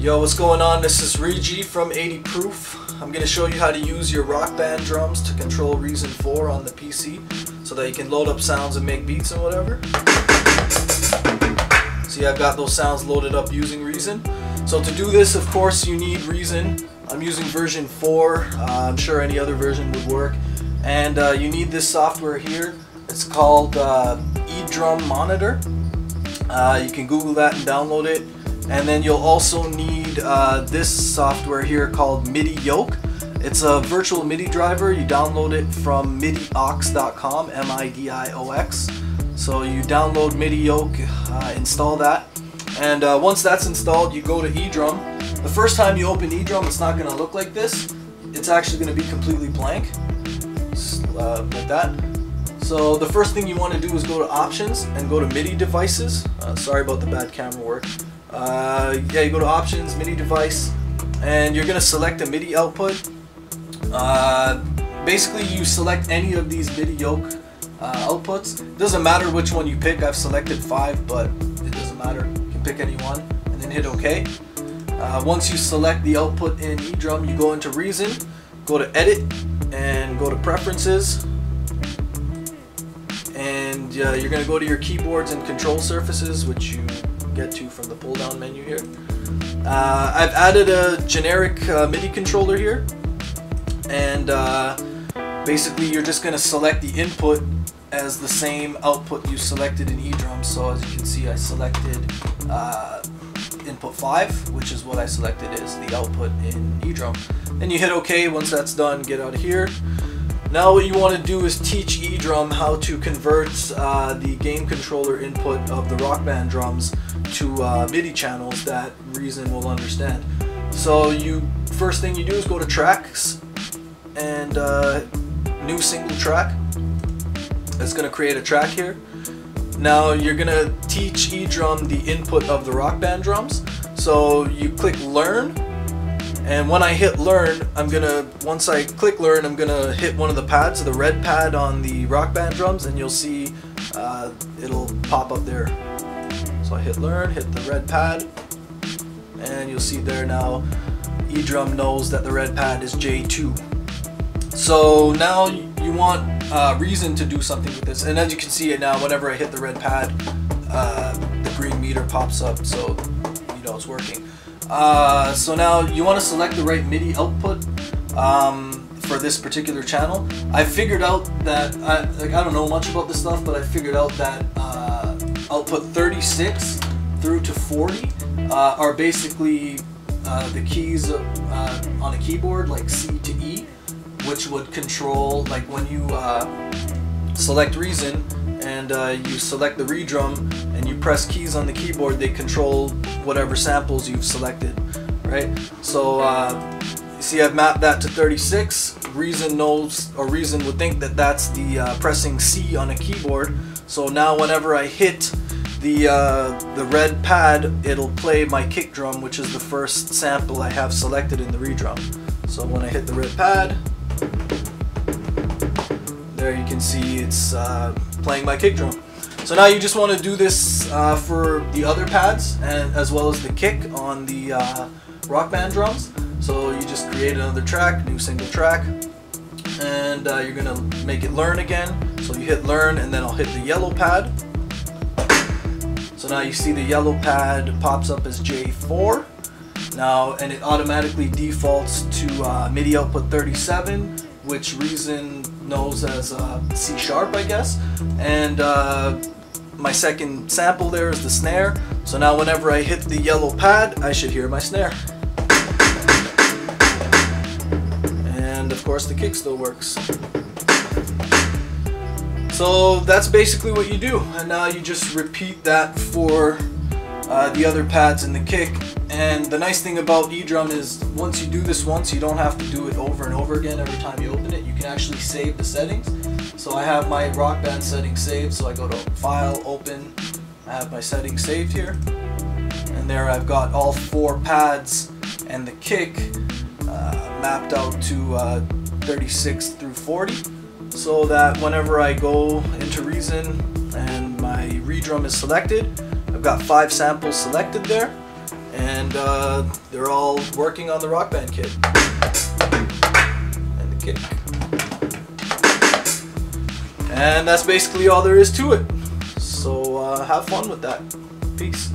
Yo, what's going on? This is Reggie from 80 Proof. I'm going to show you how to use your Rock Band drums to control Reason 4 on the PC so that you can load up sounds and make beats and whatever. See, I've got those sounds loaded up using Reason. So to do this, of course, you need Reason. I'm using version 4. I'm sure any other version would work. And you need this software here. It's called eDrum Monitor. You can Google that and download it. And then you'll also need this software here called MIDI Yoke. It's a virtual MIDI driver. You download it from midiox.com, M-I-D-I-O-X. So you download MIDI Yoke, install that. And once that's installed, you go to eDrum. The first time you open eDrum, it's not going to look like this. It's actually going to be completely blank, like that. So the first thing you want to do is go to Options and go to MIDI Devices. Sorry about the bad camera work. Yeah, you go to Options, MIDI Device, and you're going to select a MIDI output. Basically, you select any of these MIDI Yoke outputs. It doesn't matter which one you pick. I've selected 5, but it doesn't matter. You can pick any one, and then hit OK. Once you select the output in eDrum, you go into Reason, go to Edit, and go to Preferences. And you're going to go to your keyboards and control surfaces, which you get to from the pull down menu here. I've added a generic MIDI controller here, and basically you're just going to select the input as the same output you selected in eDrum. So as you can see, I selected input 5, which is what I selected as the output in eDrum. Then you hit OK. Once that's done, get out of here. Now what you want to do is teach eDrum how to convert the game controller input of the Rock Band drums to MIDI channels that Reason will understand. So you first thing you do is go to Tracks and New Single Track. It's going to create a track here. Now you're going to teach eDrum the input of the Rock Band drums. So you click Learn. And when I hit Learn, once I click Learn, I'm gonna hit one of the pads, the red pad on the Rock Band drums, and you'll see it'll pop up there. So I hit Learn, hit the red pad, and you'll see there now eDrum knows that the red pad is J2. So now you want Reason to do something with this, and as you can see it now, whenever I hit the red pad, the green meter pops up, so you know it's working. So now you want to select the right MIDI output for this particular channel. I figured out that, I don't know much about this stuff, but I figured out that output 36 through to 40 are basically the keys on a keyboard, like C to E, which would control, like when you select Reason and you select the redrum and you press keys on the keyboard, they control whatever samples you've selected, right? So see, I've mapped that to 36. Reason knows, or Reason would think that that's the pressing C on a keyboard. So now whenever I hit the red pad, it'll play my kick drum, which is the first sample I have selected in the redrum. So when I hit the red pad, there you can see it's playing my kick drum. So now you just want to do this for the other pads, and as well as the kick on the Rock Band drums. So you just create another track, new single track, and you're going to make it Learn again. So you hit Learn, and then I'll hit the yellow pad. So now you see the yellow pad pops up as J4. Now, and it automatically defaults to MIDI output 37, which Reason knows as C sharp, I guess. And my second sample there is the snare. So now whenever I hit the yellow pad, I should hear my snare. And of course the kick still works. So that's basically what you do. And now you just repeat that for the other pads and the kick. And the nice thing about eDrum is once you do this once, you don't have to do it over and over again every time you open it. You can actually save the settings. So I have my Rock Band settings saved. So I go to File, Open. I have my settings saved here. And there I've got all 4 pads and the kick mapped out to 36 through 40. So that whenever I go into Reason and my redrum is selected, I've got 5 samples selected there. And and they're all working on the Rock Band kit and the kick. And that's basically all there is to it. So have fun with that. Peace.